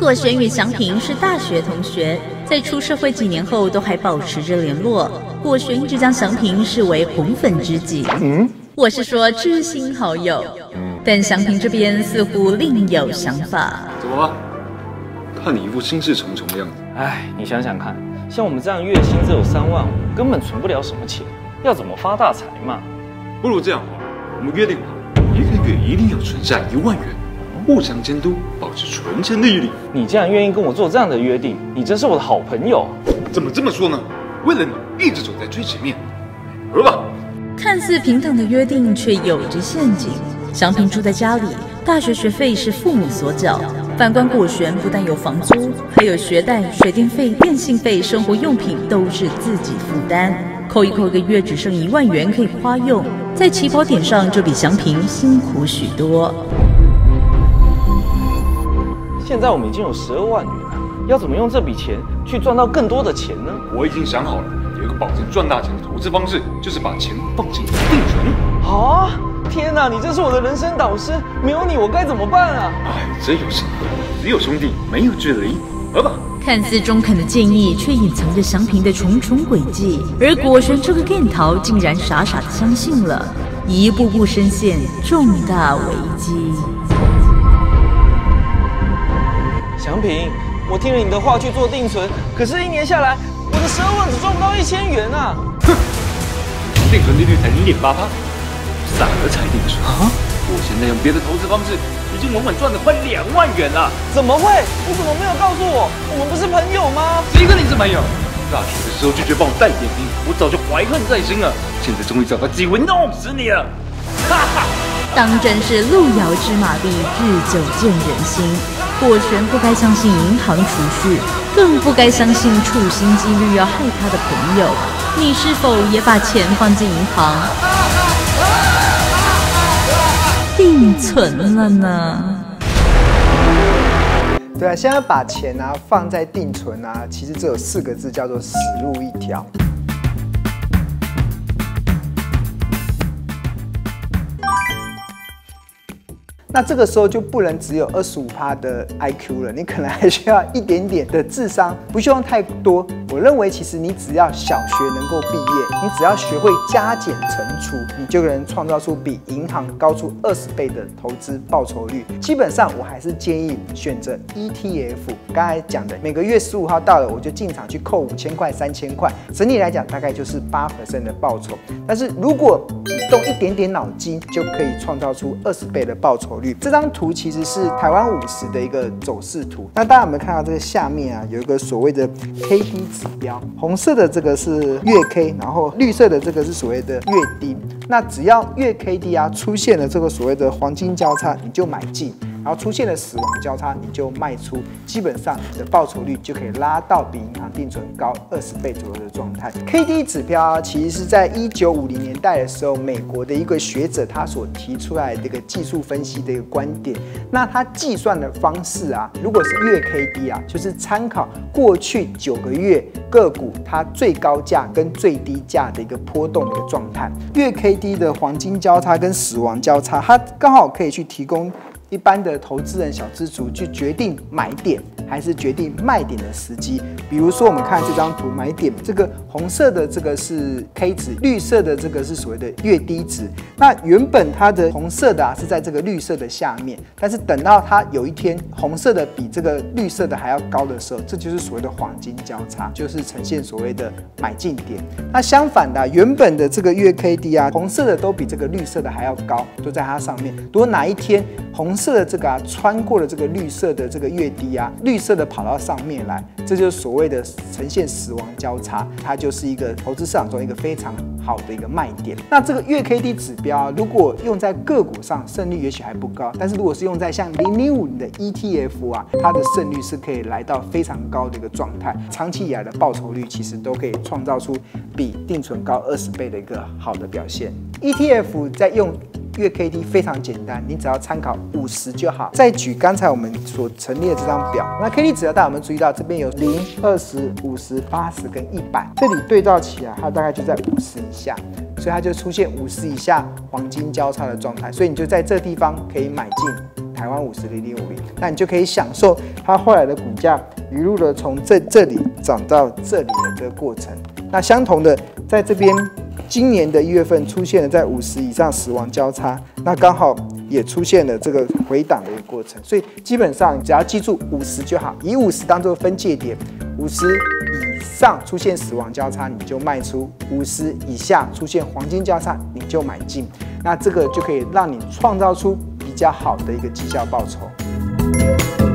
过轩与祥平是大学同学，在出社会几年后都还保持着联络。过轩一直将祥平视为红粉知己，我是说知心好友。但祥平这边似乎另有想法。怎么了？看你一副心事重重的样子。哎，你想想看，像我们这样月薪只有3万5，根本存不了什么钱，要怎么发大财嘛？不如这样吧，我们约定好，一个月一定要存下1万元。 互相监督，保持纯真的毅力。你竟然愿意跟我做这样的约定，你真是我的好朋友。怎么这么说呢？为了你，一直走在最前面。来吧。看似平等的约定，却有着陷阱。祥平住在家里，大学学费是父母所缴。反观果璇，不但有房租，还有学贷、水电费、电信费、生活用品都是自己负担。扣一扣，一个月只剩1万元可以花用，在起跑点上就比祥平辛苦许多。 现在我们已经有12万元了，要怎么用这笔钱去赚到更多的钱呢？我已经想好了，有一个保证赚大钱的投资方式，就是把钱放进定存。啊！天哪，你真是我的人生导师，没有你我该怎么办啊？哎，真有神，只有兄弟没有距离，来吧。看似中肯的建议，却隐藏着祥平的重重诡计，而果璇这个电桃竟然傻傻的相信了，一步步深陷重大危机。 祥平，我听了你的话去做定存，可是1年下来，我的12万只赚不到1000元啊！哼，定存利率才0.8%，傻儿才定存啊！我现在用别的投资方式，已经稳稳赚了快2万元了。怎么会？你怎么没有告诉我？我们不是朋友吗？谁跟你是朋友？大学的时候拒绝帮我带点名，我早就怀恨在心了。现在终于找到机会弄死你了！哈哈。 当真是路遥知马力，日久见人心。果璇不该相信银行储蓄，更不该相信处心积虑要害他的朋友。你是否也把钱放进银行定存了呢？对啊，现在把钱啊放在定存啊，其实只有4个字，叫做死路一条。 那这个时候就不能只有25%的 IQ 了，你可能还需要一点点的智商，不需要太多。我认为，其实你只要小学能够毕业，你只要学会加减乘除，你就能创造出比银行高出20倍的投资报酬率。基本上，我还是建议选择 ETF。刚才讲的，每个月15号到了，我就进场去扣5000块、3000块，整体来讲大概就是8% 的报酬。但是如果动一点点脑筋，就可以创造出20倍的报酬率。 这张图其实是台湾50的一个走势图。那大家有没有看到这个下面啊，有一个所谓的 KD 指标，红色的这个是月 K， 然后绿色的这个是所谓的月 D。那只要月 KD 啊出现了这个所谓的黄金交叉，你就买进；然后出现了死亡交叉，你就卖出。基本上你的报酬率就可以拉到比银行定存高20倍左右的状态。KD 指标啊，其实是在1950年代的时候，美国的一个学者他所提出来的一个技术分析的。 一个观点，那它计算的方式啊，如果是月 KD 啊，就是参考过去9个月个股它最高价跟最低价的一个波动的一个状态。月 KD 的黄金交叉跟死亡交叉，它刚好可以去提供一般的投资人小资族去决定买点还是决定卖点的时机。比如说，我们看这张图，买点这个红色的这个是 K 值，绿色的这个是所谓的月低值。那原本它的红色的啊是在这个绿色的下面，但是等到它有一天红色的比这个绿色的还要高的时候，这就是所谓的黄金交叉，就是呈现所谓的买进点。那相反的、啊，原本的这个月 KD 啊，红色的都比这个绿色的还要高，都在它上面。如果哪一天红色的这个啊穿过了这个绿色的这个月低啊，绿色的跑到上面来，这就是所谓。 为的呈现死亡交叉，它就是一个投资市场中一个非常好的一个卖点。那这个月 KD 指标、啊，如果用在个股上，胜率也许还不高；但是如果是用在像005的 ETF 啊，它的胜率是可以来到非常高的一个状态。长期以来的报酬率其实都可以创造出比定存高20倍的一个好的表现。ETF 在用。 月 KD 非常简单，你只要参考50就好。再举刚才我们所陈列的这张表，那 KD 指标大家有没有注意到？这边有0、20、50、80跟100，这里对照起来，它大概就在50以下，所以它就出现50以下黄金交叉的状态。所以你就在这地方可以买进。台湾50的1.50，那你就可以享受它后来的股价一路的从这里涨到这里的这个过程。那相同的，在这边今年的1月份出现了在50以上死亡交叉，那刚好也出现了这个回档的一个过程。所以基本上只要记住50就好，以50当做分界点，50以。 上出现死亡交叉，你就卖出；50以下出现黄金交叉，你就买进。那这个就可以让你创造出比较好的一个绩效报酬。